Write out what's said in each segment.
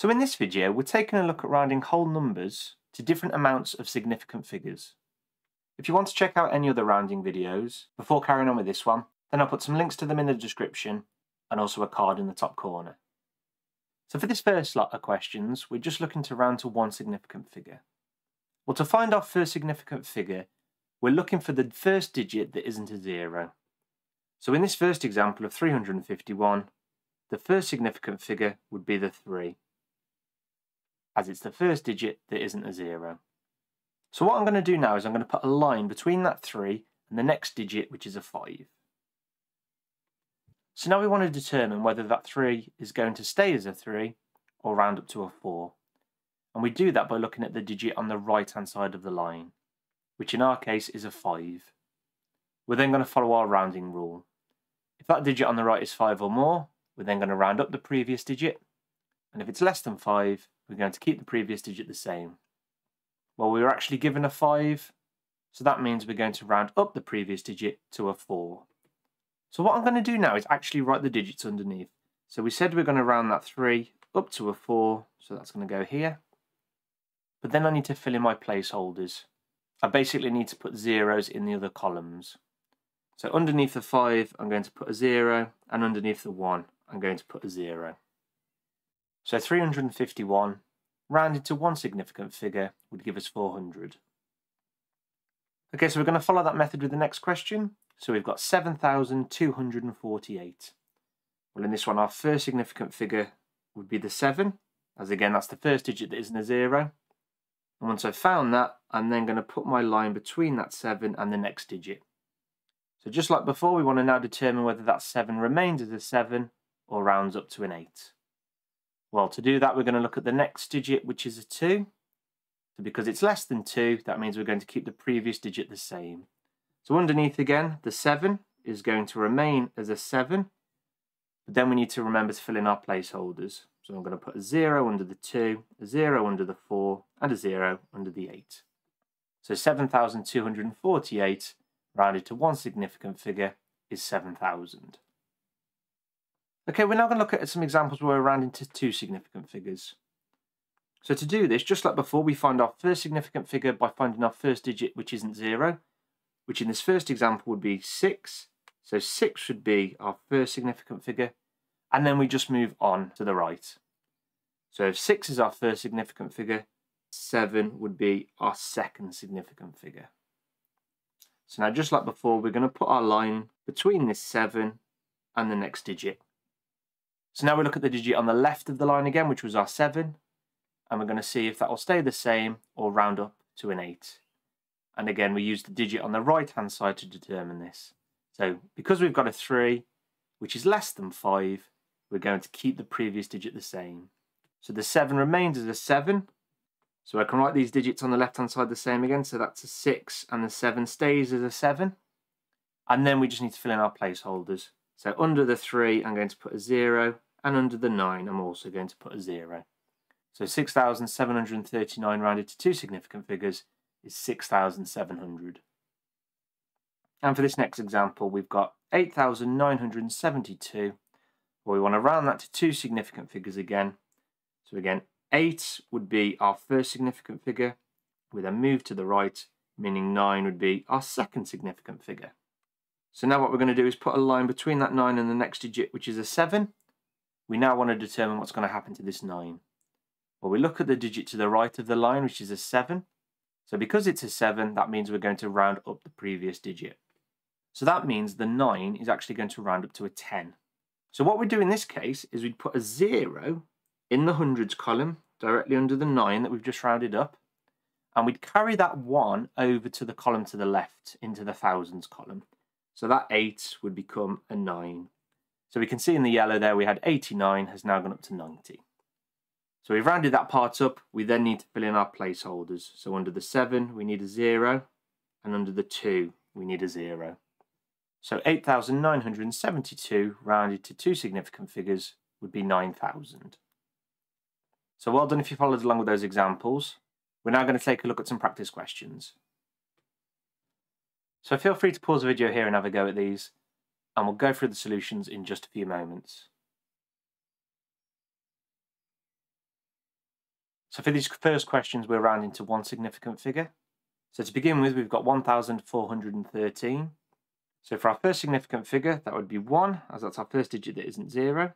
So in this video, we're taking a look at rounding whole numbers to different amounts of significant figures. If you want to check out any other rounding videos before carrying on with this one, then I'll put some links to them in the description and also a card in the top corner. So for this first lot of questions, we're just looking to round to one significant figure. Well, to find our first significant figure, we're looking for the first digit that isn't a zero. So in this first example of 351, the first significant figure would be the 3, as it's the first digit that isn't a zero. So what I'm going to do now is I'm going to put a line between that 3 and the next digit, which is a 5. So now we want to determine whether that 3 is going to stay as a 3 or round up to a 4. And we do that by looking at the digit on the right hand side of the line, which in our case is a 5. We're then going to follow our rounding rule. If that digit on the right is 5 or more, we're then going to round up the previous digit. And if it's less than 5, we're going to keep the previous digit the same. Well, we were actually given a 5, so that means we're going to round up the previous digit to a 4. So what I'm going to do now is actually write the digits underneath. So we said we're going to round that 3 up to a 4, so that's going to go here. But then I need to fill in my placeholders. I basically need to put zeros in the other columns. So underneath the 5, I'm going to put a 0, and underneath the 1, I'm going to put a 0. So 351, rounded to one significant figure, would give us 400. Okay, so we're going to follow that method with the next question. So we've got 7,248. Well, in this one, our first significant figure would be the 7, as again, that's the first digit that isn't a 0. And once I've found that, I'm then going to put my line between that 7 and the next digit. So just like before, we want to now determine whether that 7 remains as a 7 or rounds up to an 8. Well, to do that, we're going to look at the next digit, which is a 2. So because it's less than 2, that means we're going to keep the previous digit the same. So underneath again, the 7 is going to remain as a 7. But then we need to remember to fill in our placeholders. So I'm going to put a 0 under the 2, a 0 under the 4, and a 0 under the 8. So 7,248, rounded to one significant figure, is 7,000. Okay, we're now going to look at some examples where we're rounding to two significant figures. So to do this, just like before, we find our first significant figure by finding our first digit, which isn't 0, which in this first example would be 6. So 6 should be our first significant figure, and then we just move on to the right. So if 6 is our first significant figure, 7 would be our second significant figure. So now, just like before, we're going to put our line between this 7 and the next digit. So now we look at the digit on the left of the line again, which was our 7, and we're going to see if that will stay the same or round up to an 8. And again, we use the digit on the right hand side to determine this. So because we've got a 3, which is less than 5, we're going to keep the previous digit the same. So the 7 remains as a 7. So I can write these digits on the left hand side the same again. So that's a 6 and the 7 stays as a 7. And then we just need to fill in our placeholders. So under the 3, I'm going to put a 0, and under the 9, I'm also going to put a 0. So 6,739 rounded to two significant figures is 6,700. And for this next example, we've got 8,972. Well, we want to round that to two significant figures again. So again, 8 would be our first significant figure, with a move to the right, meaning 9 would be our second significant figure. So now what we're going to do is put a line between that 9 and the next digit, which is a 7. We now want to determine what's going to happen to this 9. Well, we look at the digit to the right of the line, which is a 7. So because it's a 7, that means we're going to round up the previous digit. So that means the 9 is actually going to round up to a 10. So what we do in this case is we'd put a 0 in the hundreds column, directly under the 9 that we've just rounded up, and we'd carry that 1 over to the column to the left, into the thousands column. So that 8 would become a 9. So we can see in the yellow there we had 89 has now gone up to 90. So we've rounded that part up. We then need to fill in our placeholders. So under the 7 we need a 0, and under the 2 we need a 0. So 8,972 rounded to two significant figures would be 9,000. So well done if you followed along with those examples. We're now going to take a look at some practice questions. So feel free to pause the video here and have a go at these, and we'll go through the solutions in just a few moments. So for these first questions, we're rounding to one significant figure. So to begin with, we've got 1,413. So for our first significant figure, that would be 1, as that's our first digit that isn't 0.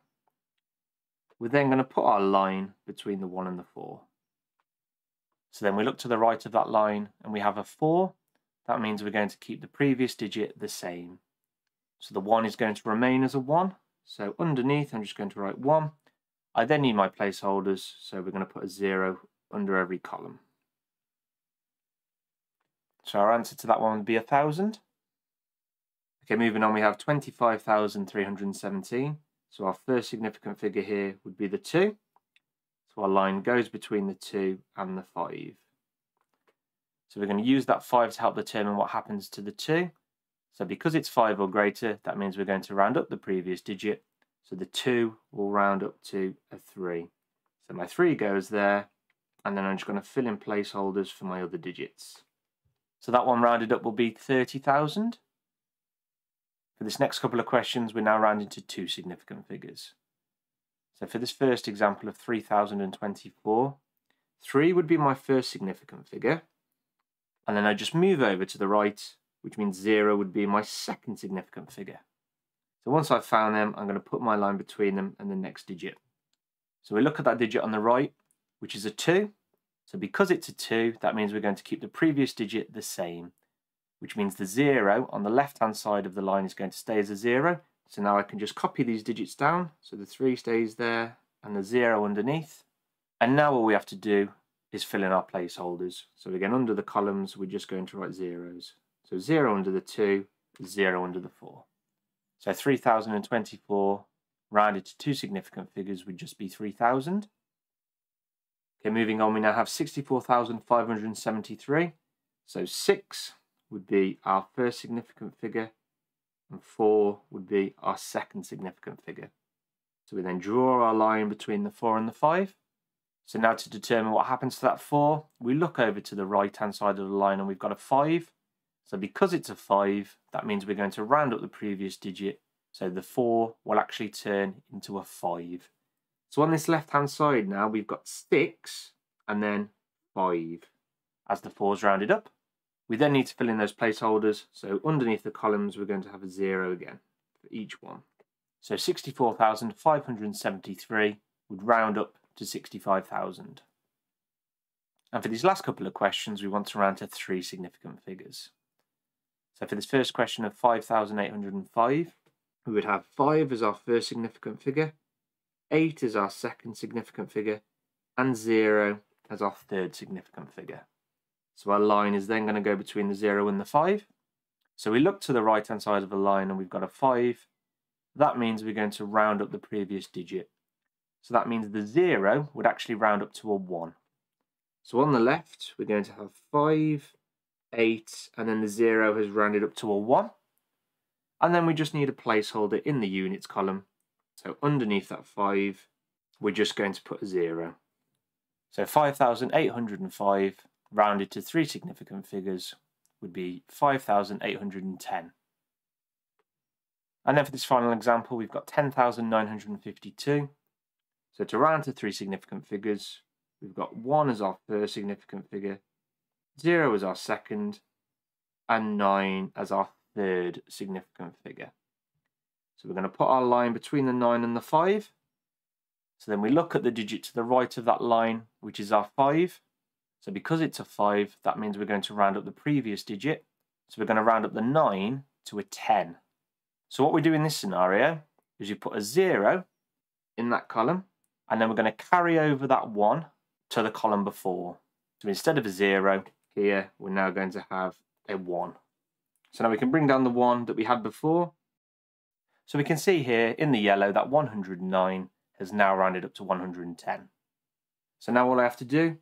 We're then going to put our line between the 1 and the 4. So then we look to the right of that line and we have a 4. That means we're going to keep the previous digit the same. So the 1 is going to remain as a 1. So underneath, I'm just going to write 1. I then need my placeholders, so we're going to put a 0 under every column. So our answer to that one would be 1,000. Okay, moving on, we have 25,317. So our first significant figure here would be the 2. So our line goes between the 2 and the 5. So we're going to use that 5 to help determine what happens to the 2. So because it's 5 or greater, that means we're going to round up the previous digit. So the 2 will round up to a 3. So my 3 goes there, and then I'm just going to fill in placeholders for my other digits. So that one rounded up will be 30,000. For this next couple of questions, we're now rounding to two significant figures. So for this first example of 3,024, 3 would be my first significant figure. And then I just move over to the right, which means 0 would be my second significant figure. So once I've found them, I'm going to put my line between them and the next digit. So we look at that digit on the right, which is a 2. So because it's a 2, that means we're going to keep the previous digit the same, which means the 0 on the left-hand side of the line is going to stay as a 0. So now I can just copy these digits down. So the 3 stays there and the 0 underneath. And now all we have to do is fill in our placeholders. So again, under the columns, we're just going to write zeros. So 0 under the 2, 0 under the 4. So 3,024 rounded to two significant figures would just be 3,000. Okay, moving on, we now have 64,573. So 6 would be our first significant figure and 4 would be our second significant figure. So we then draw our line between the 4 and the 5. So now to determine what happens to that 4, we look over to the right hand side of the line and we've got a 5. So because it's a 5, that means we're going to round up the previous digit. So the 4 will actually turn into a 5. So on this left hand side now, we've got 6 and then 5 as the 4's rounded up. We then need to fill in those placeholders. So underneath the columns, we're going to have a 0 again for each one. So 64,573 would round up to 65,000. And for these last couple of questions, we want to round to three significant figures. So for this first question of 5,805, we would have 5 as our first significant figure, 8 as our second significant figure, and 0 as our third significant figure. So our line is then going to go between the 0 and the 5. So we look to the right hand side of the line and we've got a 5. That means we're going to round up the previous digit. So that means the 0 would actually round up to a 1. So on the left, we're going to have 5, 8, and then the 0 has rounded up to a 1. And then we just need a placeholder in the units column. So underneath that 5, we're just going to put a 0. So 5,805 rounded to three significant figures would be 5,810. And then for this final example, we've got 10,952. So to round to three significant figures, we've got 1 as our first significant figure, 0 as our second, and 9 as our third significant figure. So we're going to put our line between the 9 and the 5. So then we look at the digit to the right of that line, which is our 5. So because it's a 5, that means we're going to round up the previous digit. So we're going to round up the 9 to a 10. So what we do in this scenario is you put a 0 in that column, and then we're going to carry over that 1 to the column before. So instead of a 0 here, we're now going to have a 1. So now we can bring down the 1 that we had before. So we can see here in the yellow that 109 has now rounded up to 110. So now all I have to do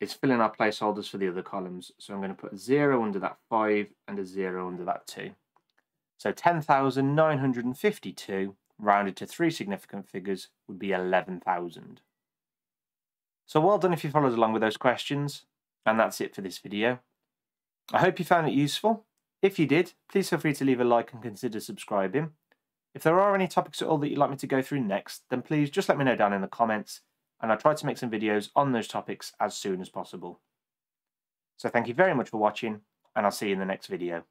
is fill in our placeholders for the other columns. So I'm going to put a 0 under that 5 and a 0 under that 2. So 10,952 rounded to three significant figures would be 11,000. So well done if you followed along with those questions. And that's it for this video. I hope you found it useful. If you did, please feel free to leave a like and consider subscribing. If there are any topics at all that you'd like me to go through next, then please just let me know down in the comments. and I try to make some videos on those topics as soon as possible. So thank you very much for watching, and I'll see you in the next video.